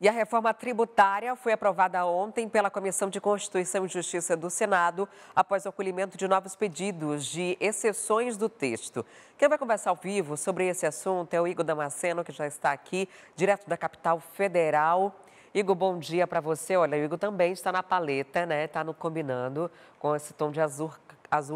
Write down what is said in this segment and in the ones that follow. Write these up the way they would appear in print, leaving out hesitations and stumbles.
E a reforma tributária foi aprovada ontem pela Comissão de Constituição e Justiça do Senado, após o acolhimento de novos pedidos de exceções do texto. Quem vai conversar ao vivo sobre esse assunto é o Igor Damasceno, que já está aqui, direto da capital federal. Igor, bom dia para você. Olha, o Igor também está na paleta, né? Está no combinando com esse tom de azul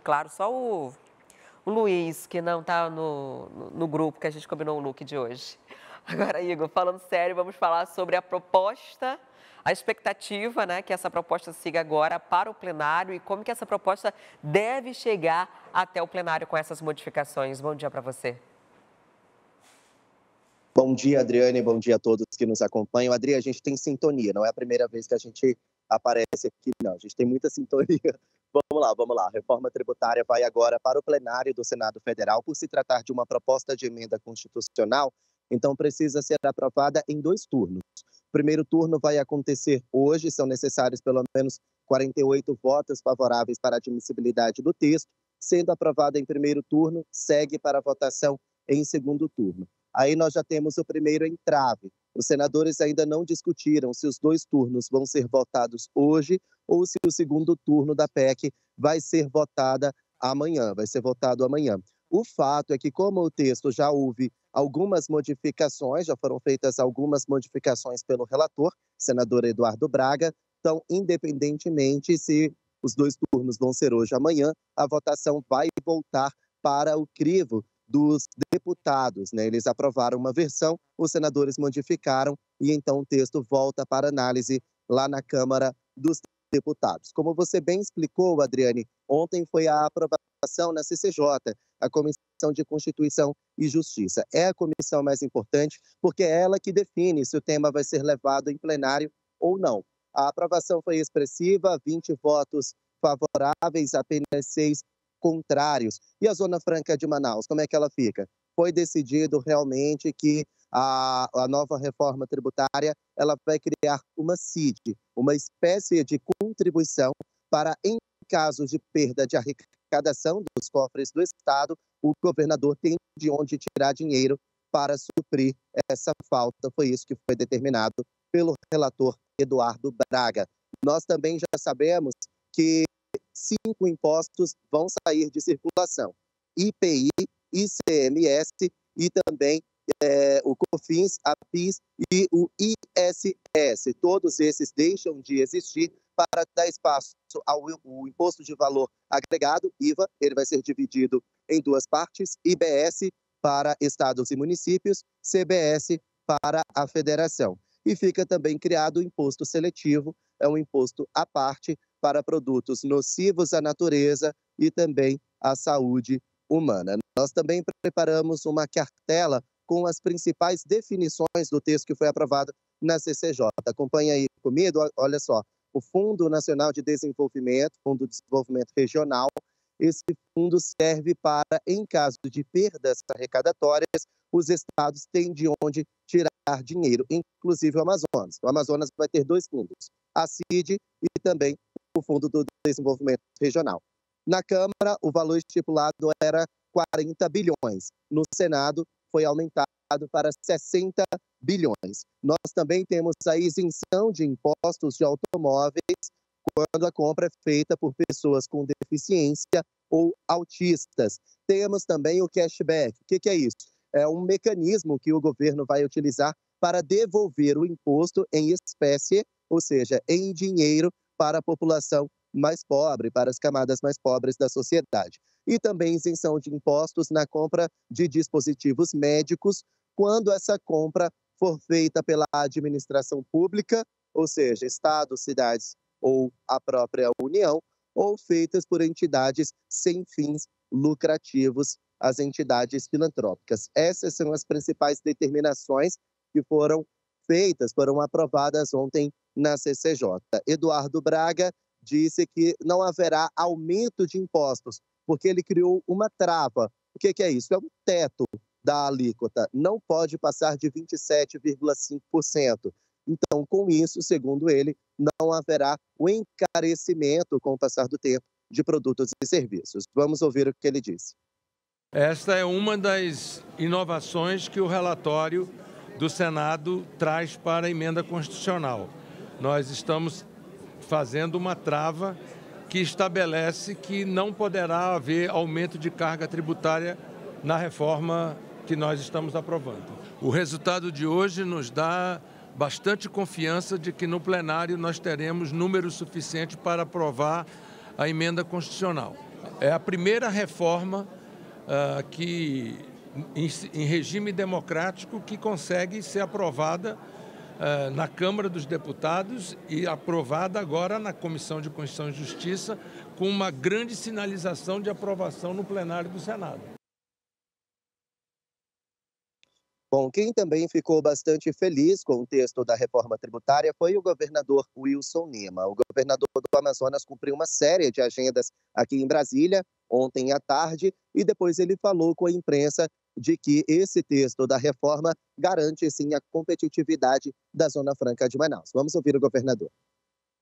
claro. Só o Luiz, que não está no grupo, que a gente combinou o look de hoje. Agora, Igor, falando sério, vamos falar sobre a proposta, a expectativa, né, que essa proposta siga agora para o plenário e como que essa proposta deve chegar até o plenário com essas modificações. Bom dia para você. Bom dia, Adriane, bom dia a todos que nos acompanham. Adri, a gente tem sintonia, não é a primeira vez que a gente aparece aqui, não. A gente tem muita sintonia. Vamos lá. A reforma tributária vai agora para o plenário do Senado Federal por se tratar de uma proposta de emenda constitucional. Então, precisa ser aprovada em 2 turnos. O primeiro turno vai acontecer hoje, são necessários pelo menos 48 votos favoráveis para a admissibilidade do texto. Sendo aprovada em primeiro turno, segue para a votação em segundo turno. Aí nós já temos o primeiro entrave. Os senadores ainda não discutiram se os 2 turnos vão ser votados hoje ou se o segundo turno da PEC vai ser votado amanhã. O fato é que, como o texto já houve algumas modificações, já foram feitas algumas modificações pelo relator, senador Eduardo Braga, então, independentemente se os 2 turnos vão ser hoje ou amanhã, a votação vai voltar para o crivo dos deputados, né? Eles aprovaram uma versão, os senadores modificaram e então o texto volta para análise lá na Câmara dos Deputados. Como você bem explicou, Adriane, ontem foi a aprovação na CCJ, a Comissão de Constituição e Justiça. É a comissão mais importante porque é ela que define se o tema vai ser levado em plenário ou não. A aprovação foi expressiva, 20 votos favoráveis, apenas 6 contrários. E a Zona Franca de Manaus, como é que ela fica? Foi decidido realmente que a nova reforma tributária ela vai criar uma CID, uma espécie de contribuição para, em casos de perda de arrecadação dos cofres do Estado, o governador tem de onde tirar dinheiro para suprir essa falta. Foi isso que foi determinado pelo relator Eduardo Braga. Nós também já sabemos que 5 impostos vão sair de circulação: IPI, ICMS e também o COFINS, a PIS e o ISS. Todos esses deixam de existir para dar espaço ao imposto de valor agregado, IVA. Ele vai ser dividido em 2 partes, IBS para estados e municípios, CBS para a federação. E fica também criado o imposto seletivo, é um imposto à parte para produtos nocivos à natureza e também à saúde humana. Nós também preparamos uma cartela com as principais definições do texto que foi aprovado na CCJ. Acompanha aí comigo, olha só. O Fundo Nacional de Desenvolvimento, Fundo de Desenvolvimento Regional, esse fundo serve para, em caso de perdas arrecadatórias, os estados têm de onde tirar dinheiro, inclusive o Amazonas. O Amazonas vai ter 2 fundos, a CID e também o Fundo do Desenvolvimento Regional. Na Câmara, o valor estipulado era 40 bilhões. No Senado, foi aumentado para 60 bilhões. Nós também temos a isenção de impostos de automóveis quando a compra é feita por pessoas com deficiência ou autistas. Temos também o cashback. O que é isso? É um mecanismo que o governo vai utilizar para devolver o imposto em espécie, ou seja, em dinheiro, para a população mais pobre, para as camadas mais pobres da sociedade. E também isenção de impostos na compra de dispositivos médicos, quando essa compra for feita pela administração pública, ou seja, estados, cidades ou a própria União, ou feitas por entidades sem fins lucrativos, as entidades filantrópicas. Essas são as principais determinações que foram feitas, foram aprovadas ontem na CCJ. Eduardo Braga disse que não haverá aumento de impostos, porque ele criou uma trava. O que é isso? É um teto da alíquota, não pode passar de 27,5%. Então, com isso, segundo ele, não haverá o encarecimento, com o passar do tempo, de produtos e serviços. Vamos ouvir o que ele disse. Esta é uma das inovações que o relatório do Senado traz para a emenda constitucional. Nós estamos fazendo uma trava que estabelece que não poderá haver aumento de carga tributária na reforma que nós estamos aprovando. O resultado de hoje nos dá bastante confiança de que no plenário nós teremos número suficiente para aprovar a emenda constitucional. É a primeira reforma que, em regime democrático, que consegue ser aprovada na Câmara dos Deputados e aprovada agora na Comissão de Constituição e Justiça, com uma grande sinalização de aprovação no plenário do Senado. Bom, quem também ficou bastante feliz com o texto da reforma tributária foi o governador Wilson Lima. O governador do Amazonas cumpriu uma série de agendas aqui em Brasília, ontem à tarde, e depois ele falou com a imprensa de que esse texto da reforma garante, sim, a competitividade da Zona Franca de Manaus. Vamos ouvir o governador.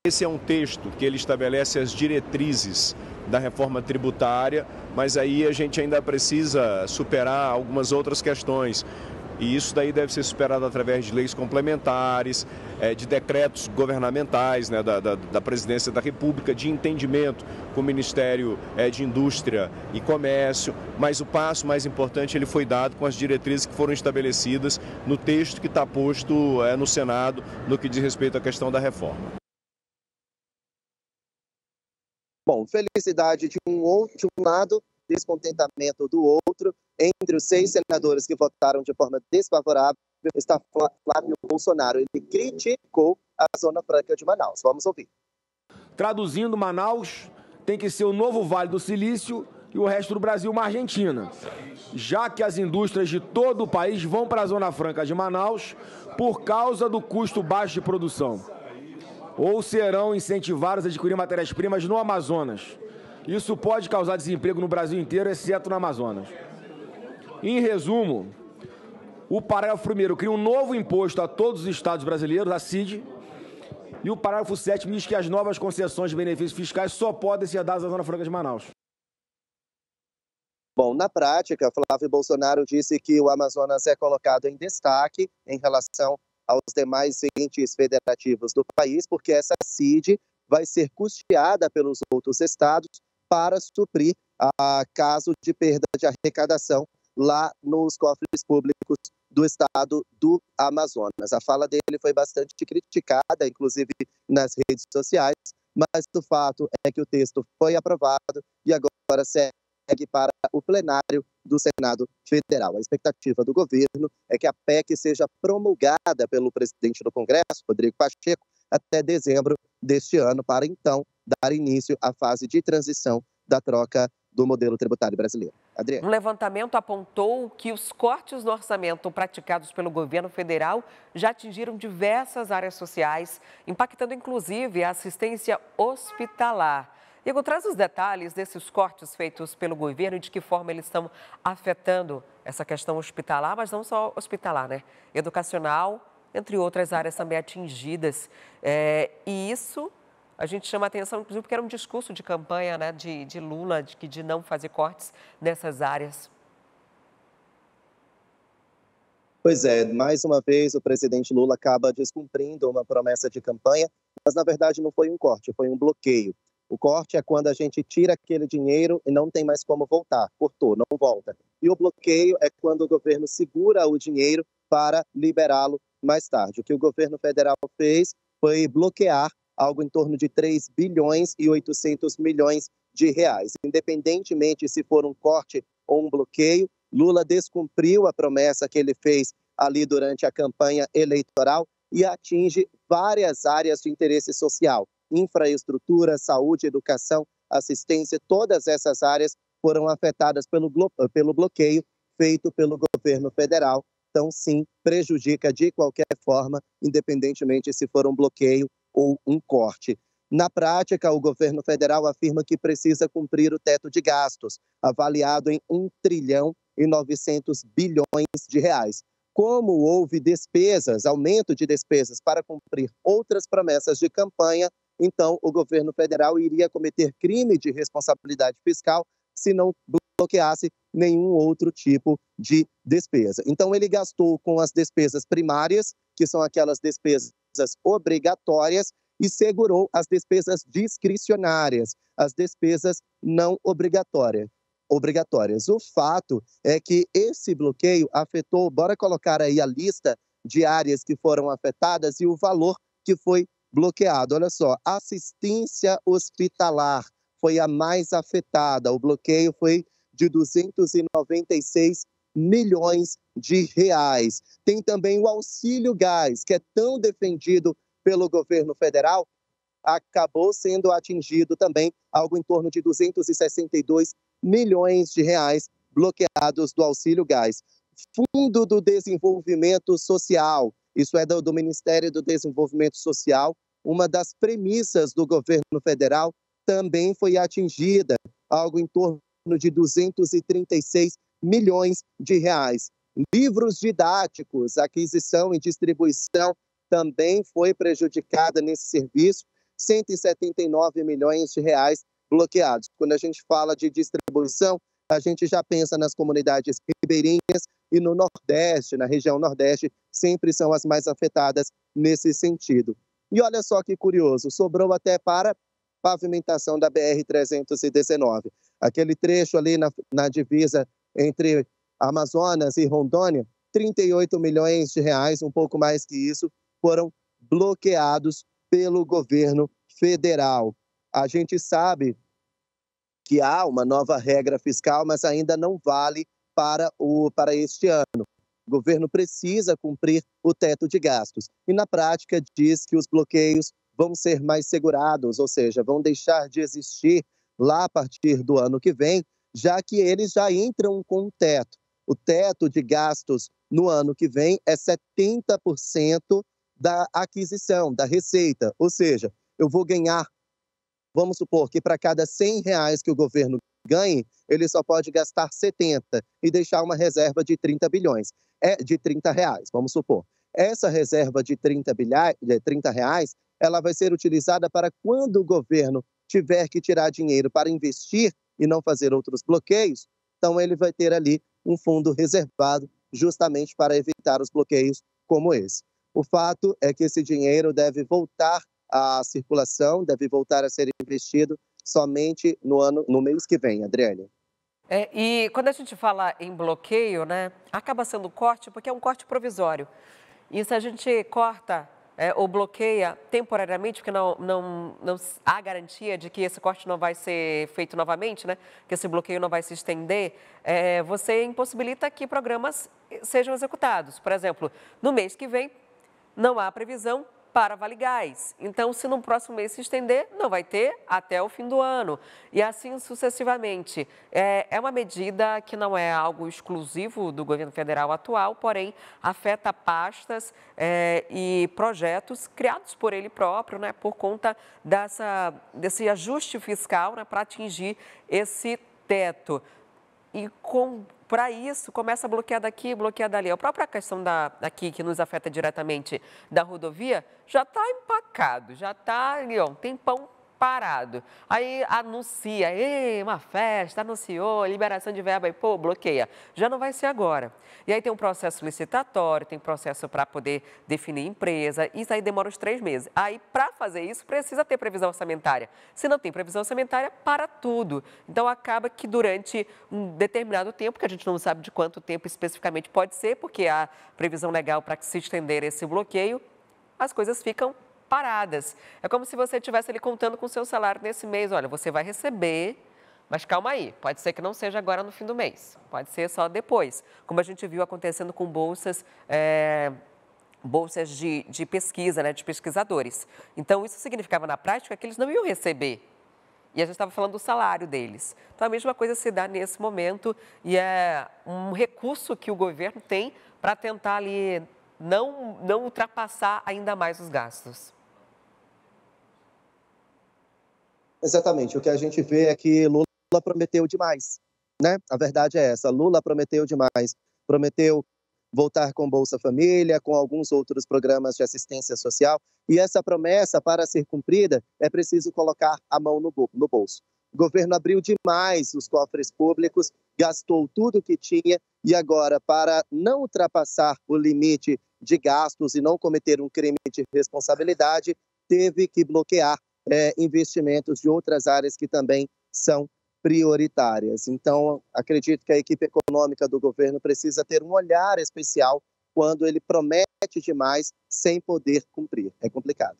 Esse é um texto que ele estabelece as diretrizes da reforma tributária, mas aí a gente ainda precisa superar algumas outras questões. E isso daí deve ser superado através de leis complementares, de decretos governamentais, né, da Presidência da República, de entendimento com o Ministério de Indústria e Comércio. Mas o passo mais importante ele foi dado com as diretrizes que foram estabelecidas no texto que está posto no Senado no que diz respeito à questão da reforma. Bom, felicidade de um lado, descontentamento do outro. Entre os 6 senadores que votaram de forma desfavorável está Flávio Bolsonaro. Ele criticou a Zona Franca de Manaus. Vamos ouvir. Traduzindo, Manaus tem que ser o novo Vale do Silício e o resto do Brasil uma Argentina, já que as indústrias de todo o país vão para a Zona Franca de Manaus por causa do custo baixo de produção, ou serão incentivados a adquirir matérias-primas no Amazonas. Isso pode causar desemprego no Brasil inteiro, exceto no Amazonas. Em resumo, o parágrafo 1º cria um novo imposto a todos os estados brasileiros, a CID, e o parágrafo 7º diz que as novas concessões de benefícios fiscais só podem ser dadas à Zona Franca de Manaus. Bom, na prática, Flávio Bolsonaro disse que o Amazonas é colocado em destaque em relação aos demais entes federativos do país, porque essa CID vai ser custeada pelos outros estados para suprir a caso de perda de arrecadação lá nos cofres públicos do estado do Amazonas. A fala dele foi bastante criticada, inclusive nas redes sociais, mas o fato é que o texto foi aprovado e agora segue para o plenário do Senado Federal. A expectativa do governo é que a PEC seja promulgada pelo presidente do Congresso, Rodrigo Pacheco, até dezembro deste ano, para então dar início à fase de transição da troca do modelo tributário brasileiro. Adriana. Um levantamento apontou que os cortes no orçamento praticados pelo governo federal já atingiram diversas áreas sociais, impactando inclusive a assistência hospitalar. Igor, traz os detalhes desses cortes feitos pelo governo e de que forma eles estão afetando essa questão hospitalar, mas não só hospitalar, né? Educacional, entre outras áreas também atingidas. E isso a gente chama atenção, inclusive, porque era um discurso de campanha, né, de Lula, de não fazer cortes nessas áreas. Pois é, mais uma vez o presidente Lula acaba descumprindo uma promessa de campanha, mas na verdade não foi um corte, foi um bloqueio. O corte é quando a gente tira aquele dinheiro e não tem mais como voltar, cortou, não volta. E o bloqueio é quando o governo segura o dinheiro para liberá-lo mais tarde. O que o governo federal fez foi bloquear algo em torno de 3 bilhões e 800 milhões de reais. Independentemente se for um corte ou um bloqueio, Lula descumpriu a promessa que ele fez ali durante a campanha eleitoral e atinge várias áreas de interesse social. Infraestrutura, saúde, educação, assistência, todas essas áreas foram afetadas pelo bloqueio feito pelo governo federal. Então, sim, prejudica de qualquer forma, independentemente se for um bloqueio ou um corte. Na prática, o governo federal afirma que precisa cumprir o teto de gastos, avaliado em 1 trilhão e 900 bilhões de reais. Como houve despesas, aumento de despesas para cumprir outras promessas de campanha, então o governo federal iria cometer crime de responsabilidade fiscal se não bloqueasse nenhum outro tipo de despesa. Então, ele gastou com as despesas primárias, que são aquelas despesas obrigatórias, e segurou as despesas discricionárias, as despesas não obrigatórias. O fato é que esse bloqueio afetou, bora colocar aí a lista de áreas que foram afetadas e o valor que foi bloqueado. Olha só, assistência hospitalar foi a mais afetada, o bloqueio foi de 296 milhões de reais. Tem também o auxílio gás, que é tão defendido pelo governo federal, acabou sendo atingido também algo em torno de 262 milhões de reais bloqueados do auxílio gás. Fundo do Desenvolvimento Social, isso é do Ministério do Desenvolvimento Social, uma das premissas do governo federal também foi atingida, algo em torno de 236 milhões de reais. Livros didáticos, aquisição e distribuição também foi prejudicada nesse serviço, 179 milhões de reais bloqueados. Quando a gente fala de distribuição, a gente já pensa nas comunidades ribeirinhas e no Nordeste, na região Nordeste, sempre são as mais afetadas nesse sentido. E olha só que curioso, sobrou até para pavimentação da BR-319. Aquele trecho ali na divisa entre Amazonas e Rondônia, 38 milhões de reais, um pouco mais que isso, foram bloqueados pelo governo federal. A gente sabe que há uma nova regra fiscal, mas ainda não vale para este ano. O governo precisa cumprir o teto de gastos e, na prática, diz que os bloqueios vão ser mais segurados, ou seja, vão deixar de existir lá a partir do ano que vem, já que eles já entram com um teto. O teto de gastos no ano que vem é 70% da aquisição, da receita. Ou seja, eu vou ganhar, vamos supor que para cada 100 reais que o governo ganhe, ele só pode gastar 70 e deixar uma reserva de 30 reais, vamos supor. Essa reserva de 30 reais, ela vai ser utilizada para quando o governo tiver que tirar dinheiro para investir e não fazer outros bloqueios, então ele vai ter ali um fundo reservado justamente para evitar os bloqueios como esse. O fato é que esse dinheiro deve voltar à circulação, deve voltar a ser investido somente no mês que vem, Adriane. E quando a gente fala em bloqueio, né, acaba sendo corte porque é um corte provisório. E se a gente corta ou bloqueia temporariamente, porque não há garantia de que esse corte não vai ser feito novamente, né? Que esse bloqueio não vai se estender, você impossibilita que programas sejam executados. Por exemplo, no mês que vem não há previsão para Vale Gás. Então, se no próximo mês se estender, não vai ter até o fim do ano. E assim sucessivamente. É uma medida que não é algo exclusivo do governo federal atual, porém afeta pastas e projetos criados por ele próprio, né, por conta desse ajuste fiscal, né, para atingir esse teto. E para isso, começa a bloquear daqui, bloquear dali. A própria questão daqui, que nos afeta diretamente, da rodovia, já está empacado, já está ali, ó, um tempão parado. Aí anuncia, uma festa, anunciou, liberação de verba, e pô, bloqueia. Já não vai ser agora. E aí tem um processo licitatório, tem processo para poder definir empresa, isso aí demora uns 3 meses. Aí, para fazer isso, precisa ter previsão orçamentária. Se não tem previsão orçamentária, para tudo. Então, acaba que durante um determinado tempo, que a gente não sabe de quanto tempo especificamente pode ser, porque há previsão legal para que se estender esse bloqueio, as coisas ficam paradas. É como se você estivesse ali contando com o seu salário nesse mês. Olha, você vai receber, mas calma aí, pode ser que não seja agora no fim do mês, pode ser só depois. Como a gente viu acontecendo com bolsas, bolsas de pesquisa, né, de pesquisadores. Então, isso significava na prática que eles não iam receber. E a gente estava falando do salário deles. Então, a mesma coisa se dá nesse momento e é um recurso que o governo tem para tentar ali não ultrapassar ainda mais os gastos. Exatamente, o que a gente vê é que Lula prometeu demais, né? A verdade é essa, Lula prometeu demais, prometeu voltar com Bolsa Família, com alguns outros programas de assistência social, e essa promessa, para ser cumprida, é preciso colocar a mão no bolso. O governo abriu demais os cofres públicos, gastou tudo o que tinha e agora, para não ultrapassar o limite de gastos e não cometer um crime de responsabilidade, teve que bloquear investimentos de outras áreas que também são prioritárias. Então, acredito que a equipe econômica do governo precisa ter um olhar especial quando ele promete demais sem poder cumprir. É complicado.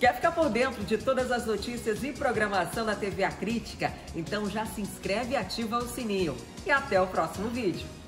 Quer ficar por dentro de todas as notícias e programação da TV A Crítica? Então já se inscreve e ativa o sininho. E até o próximo vídeo.